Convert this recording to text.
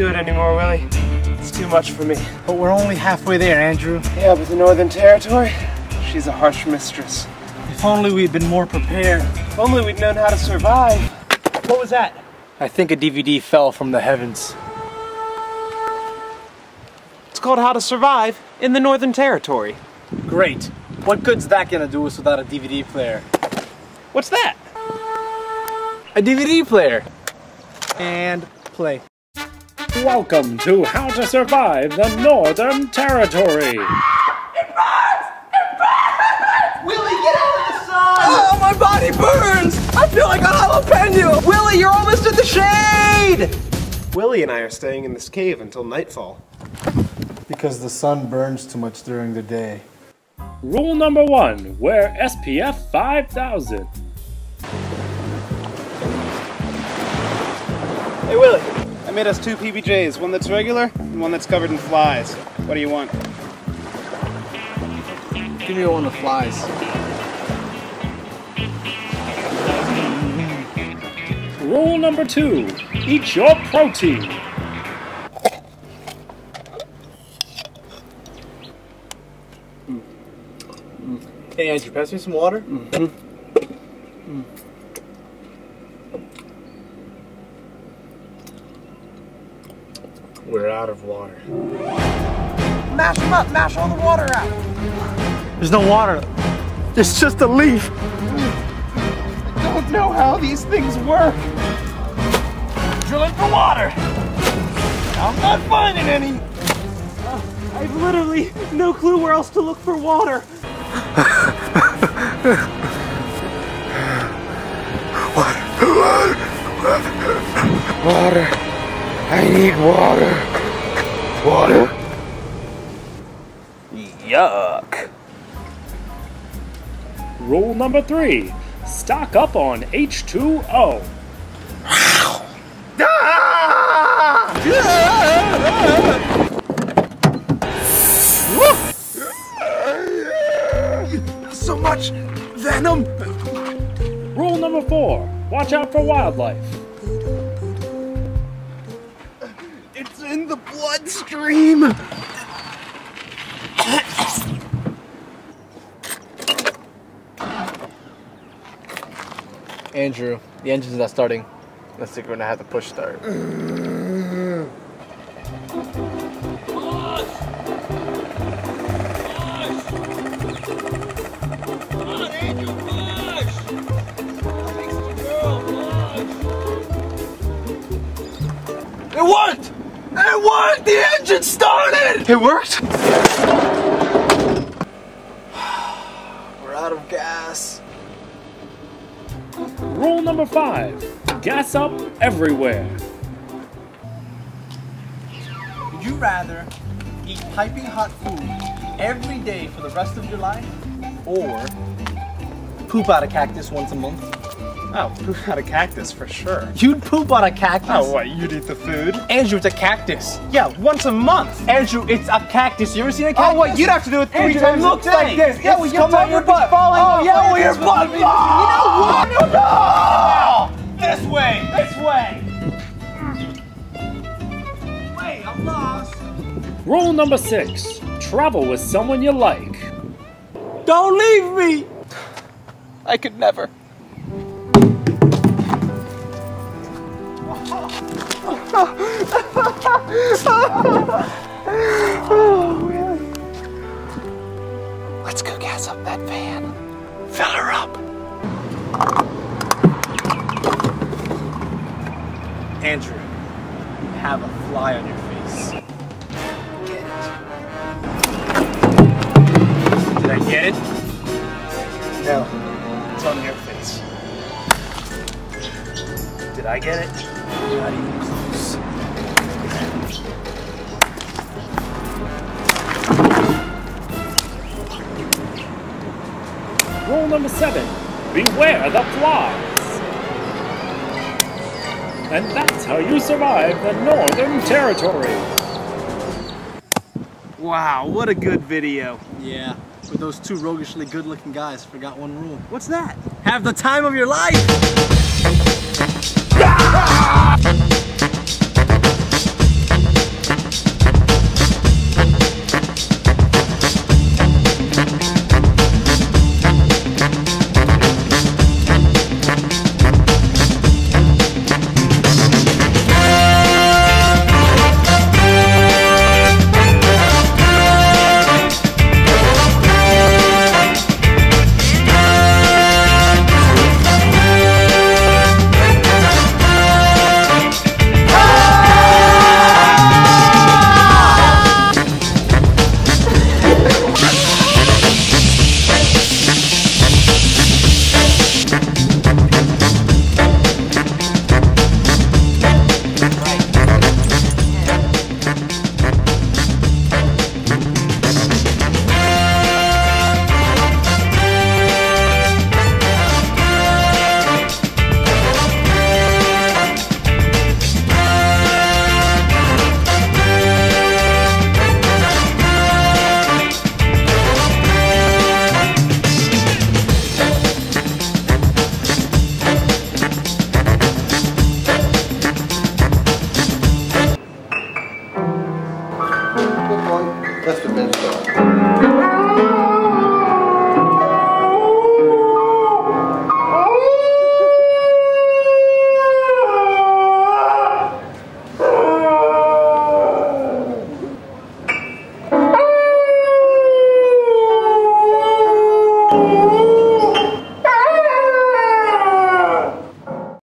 do it anymore, Willie. It's too much for me. But we're only halfway there, Andrew. Yeah, but the Northern Territory, she's a harsh mistress. If only we'd been more prepared. If only we'd known how to survive. What was that? I think a DVD fell from the heavens. It's called How to Survive in the Northern Territory. Great. What good's that gonna do us without a DVD player? What's that? A DVD player. And play. Welcome to How to Survive the Northern Territory. Oh, my body burns! I feel like a jalapeno! Willie, you're almost in the shade! Willie and I are staying in this cave until nightfall. Because the sun burns too much during the day. Rule number 1, wear SPF 5000. Hey, Willie, I made us 2 PBJs, one that's regular and one that's covered in flies. What do you want? Give me one with flies. Rule number 2, eat your protein. Hey Andrew, pass me some water? We're out of water. Mash them up, mash all the water out. There's no water, it's just a leaf. I don't know how these things work. Drilling for water. I'm not finding any. I've literally no clue where else to look for water. Water. Water. Water. I need water. Water. Yuck. Rule number 3. Stock up on H2O. Wow. So much venom. Rule number 4, watch out for wildlife. It's in the bloodstream. Andrew, the engine's not starting. I think we're gonna have to push start. It worked! It worked! The engine started! It worked? We're out of gas. Rule number 5, gas up everywhere. Would you rather eat piping hot food every day for the rest of your life, or poop out a cactus once a month? Oh, poop out a cactus for sure. You'd poop out a cactus? Oh, what, you'd eat the food? Andrew, it's a cactus. Yeah, once a month. Andrew, it's a cactus. You ever seen a cactus? Oh, what, you'd have to do it 3 Andrew, times it looks like this. Yeah, well, your butt would be falling off. Oh, yeah, well, your butt. You know what? No! This way, this way. Wait, I'm lost. Rule number 6, travel with someone you like. Don't leave me. I could never. Oh, really? Let's go gas up that van. Fill her up. Andrew, you have a fly on your face. Get it. Did I get it? No. It's on your face. Did I get it? Not even close. Rule number 7, beware the flies. And that's how you survive the Northern Territory. Wow, what a good video. Yeah, with those 2 roguishly good-looking guys, forgot one rule. What's that? Have the time of your life! Ah! That's the best part.